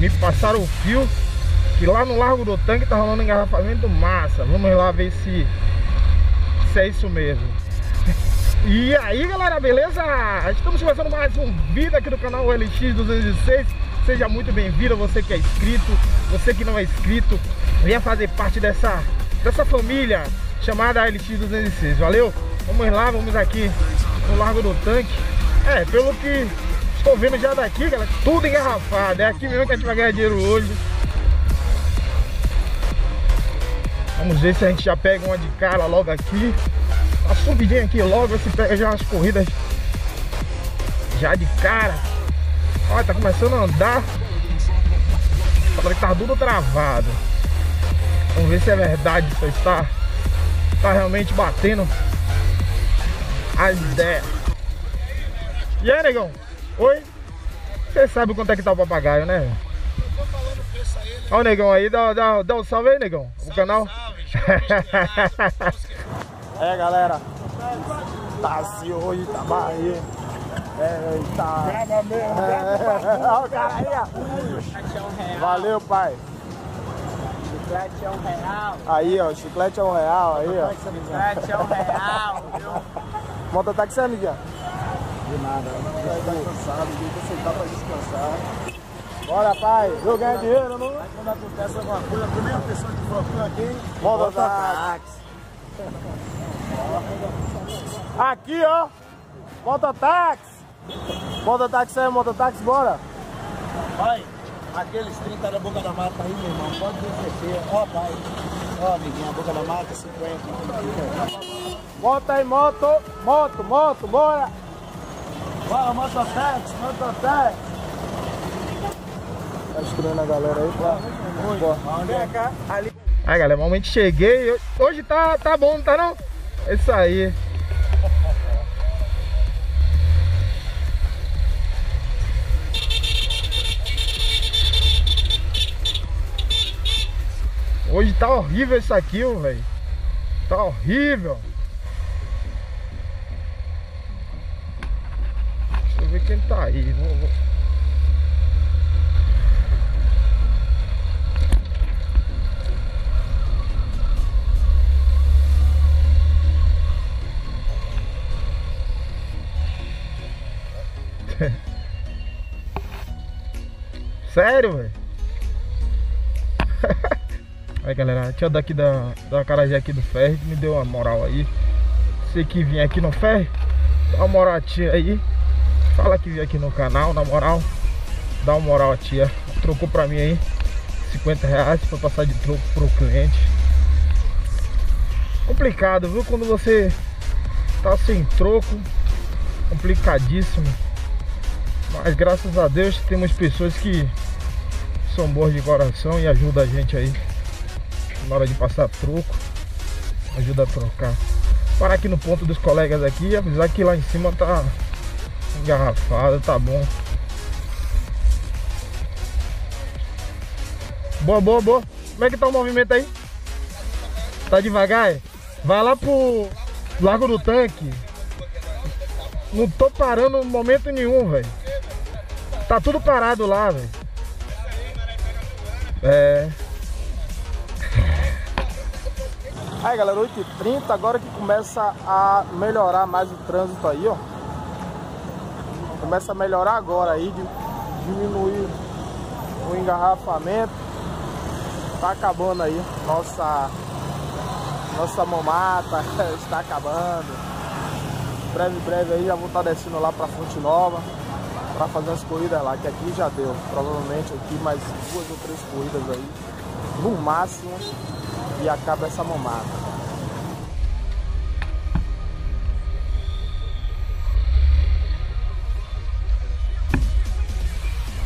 me passaram o fio que lá no Largo do Tanque tá rolando engarrafamento massa. Vamos lá ver se é isso mesmo. E aí, galera, beleza? Estamos começando mais um vídeo aqui do canal LX206. Seja muito bem-vindo, você que é inscrito, você que não é inscrito, venha fazer parte dessa família chamada LX206, valeu? Vamos lá, vamos aqui no Largo do Tanque. É, pelo que estou vendo já daqui, galera, tudo engarrafado. É aqui mesmo que a gente vai ganhar dinheiro hoje. Vamos ver se a gente já pega uma de cara logo aqui. Uma subidinha aqui logo, se pega já umas corridas já de cara. Olha, tá começando a andar. Agora que tá tudo travado. Vamos ver se é verdade, se está realmente batendo as ideias. E aí, negão? Oi? Você sabe quanto é que tá o papagaio, né? Eu tô falando o preço aí, né? Olha o negão aí, dá um salve aí, negão. O canal. É, galera, tá se hoje, tá barriga. Eita. Grava mesmo, grava. Olha o cara aí, ó. Valeu, pai. Chiclete é R$1. Aí, ó, chiclete é R$1 aí, ó. Chiclete é R$1, viu? Monta táxi, amiguinha. De nada, vai cansado, tem que sentar pra descansar. Bora, pai, eu ganho dinheiro, não? Mas quando acontece alguma coisa, a primeira pessoa que procura aqui, monta táxi. Aqui, ó, mototáxi aí, mototáxi, bora. Vai, aqueles 30 da Boca da Mata aí, meu irmão, pode descer, ó, pai, ó, amiguinha, Boca da Mata, 50. Bota aí, moto, bora. Bora, mototáxi. Tá estranho a galera aí, claro. Vem cá, ali. Aí, galera, normalmente cheguei. Hoje tá bom, não tá não? É isso aí. Hoje tá horrível isso aqui, velho. Tá horrível. Deixa eu ver quem tá aí. Sério, velho? Aí, galera, a tia daqui da Carajé aqui do ferro que me deu uma moral aí. Você que vem aqui no ferro, dá uma moral a tia aí. Fala que vem aqui no canal, na moral. Dá uma moral a tia. Trocou pra mim aí R$50 pra passar de troco pro cliente. Complicado, viu? Quando você tá sem troco, complicadíssimo. Mas graças a Deus temos pessoas que são boas de coração e ajudam a gente aí na hora de passar troco, ajuda a trocar. Parar aqui no ponto dos colegas aqui e avisar que lá em cima tá engarrafado, tá bom. Boa. Como é que tá o movimento aí? Tá devagar? Vai lá pro Largo do Tanque. Não tô parando em momento nenhum, velho. Tá tudo parado lá, velho. É. Aí, galera, 8h30, agora que começa a melhorar mais o trânsito aí, ó. Começa a melhorar agora aí, diminuir o engarrafamento. Tá acabando aí, nossa mamata está acabando. Breve aí já vou estar descendo lá pra Fonte Nova, pra fazer as corridas lá, que aqui já deu, provavelmente aqui mais 2 ou 3 corridas aí, no máximo, e acaba essa mamada.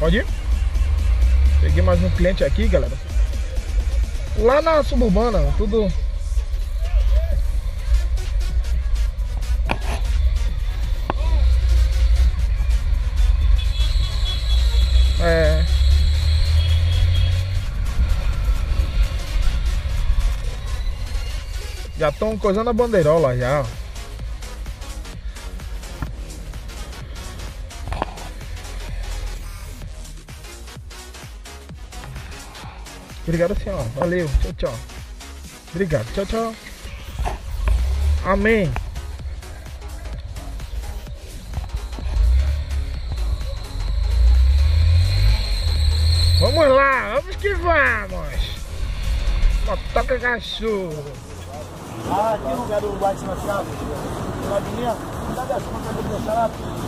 Pode ir? Peguei mais um cliente aqui, galera. Lá na suburbana, tudo... É. Já estão coisando a bandeirola já. Obrigado assim, ó. Valeu. Tchau, tchau. Obrigado. Tchau, tchau. Amém. Vamos lá. Vamos que vamos. Motoca cachorro. Ah, aqui no lugar do Batman Chaves. Na avenida. Cuidado das contas do meu xarapi.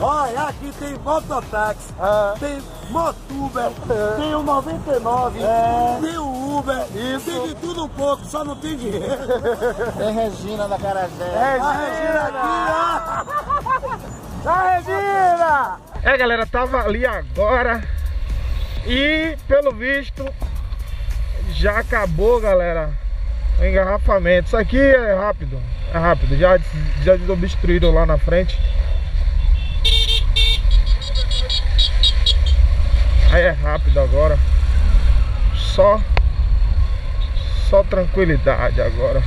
Olha, aqui tem mototáxi, tem Motuber, tem o 99, tem o Uber, isso. Tem de tudo um pouco, só não tem dinheiro. Tem Regina da Carajé. A Regina aqui, ó! A Regina! É, galera, tava ali agora e, pelo visto, já acabou, galera, o engarrafamento. Isso aqui é rápido, já desobstruíram lá na frente. Aí é rápido agora. Só tranquilidade agora.